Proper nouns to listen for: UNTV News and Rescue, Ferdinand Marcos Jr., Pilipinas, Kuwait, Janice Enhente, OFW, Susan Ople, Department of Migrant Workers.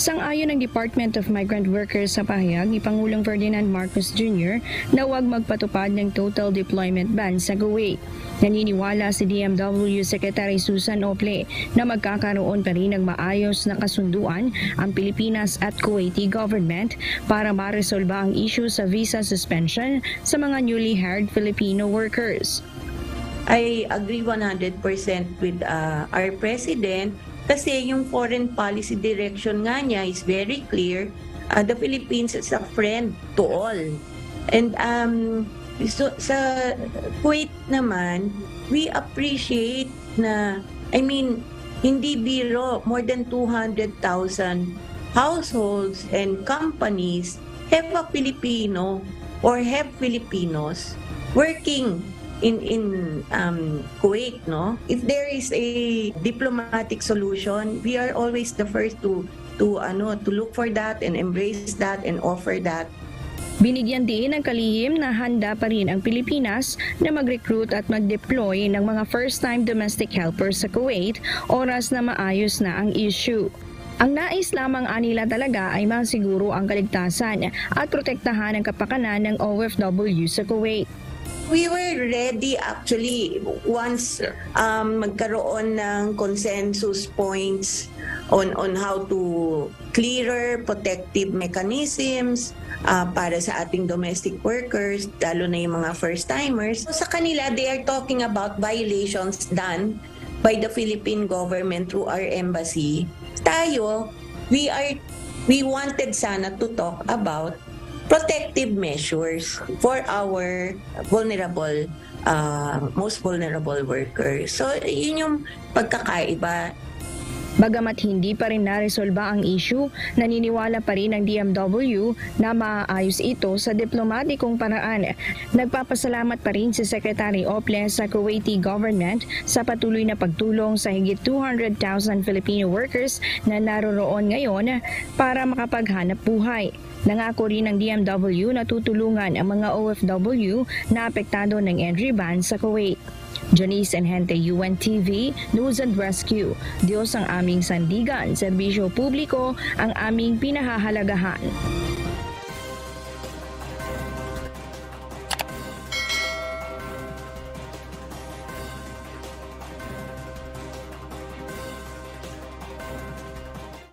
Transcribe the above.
Sang-ayon ng Department of Migrant Workers sa pahayag ni Pangulong Ferdinand Marcos Jr. na huwag magpatupad ng total deployment ban sa Kuwait. Naniniwala si DMW Secretary Susan Ople na magkakaroon pa rin ng maayos na kasunduan ang Pilipinas at Kuwaiti government para maresolba ang issue sa visa suspension sa mga newly hired Filipino workers. I agree 100% with our President. Kasi yung foreign policy direction nga niya is very clear. The Philippines is a friend to all. And so, sa Kuwait naman, we appreciate na, I mean, hindi biro, more than 200,000 households and companies have a Filipino or have Filipinos working in Kuwait, no? If there is a diplomatic solution, we are always the first to look for that and embrace that and offer that. Binigyan din ng kalihim na handa pa rin ang Pilipinas na mag-recruit at mag-deploy ng mga first-time domestic helpers sa Kuwait oras na maayos na ang issue. Ang nais lamang anila talaga ay masiguro ang kaligtasan at protektahan ang kapakanan ng OFW sa Kuwait. We were ready actually once magkaroon ng consensus points on how to clearer protective mechanisms para sa ating domestic workers, lalo na yung mga first-timers. So, sa kanila, they are talking about violations done by the Philippine government through our embassy. Tayo, we wanted sana to talk about protective measures for our vulnerable, most vulnerable workers. So, yun yung pagkakaiba. Bagamat hindi pa rin naresolba ang issue, naniniwala pa rin ang DMW na maaayos ito sa diplomatikong paraan. Nagpapasalamat pa rin si Secretary Ople sa Kuwaiti government sa patuloy na pagtulong sa higit 200,000 Filipino workers na naroroon ngayon para makapaghanap buhay. Nangako rin ng DMW na tutulungan ang mga OFW na apektado ng entry ban sa Kuwait. Janice Enhente, UNTV News and Rescue. Diyos ang aming sandigan, serbisyo publiko ang aming pinahahalagahan.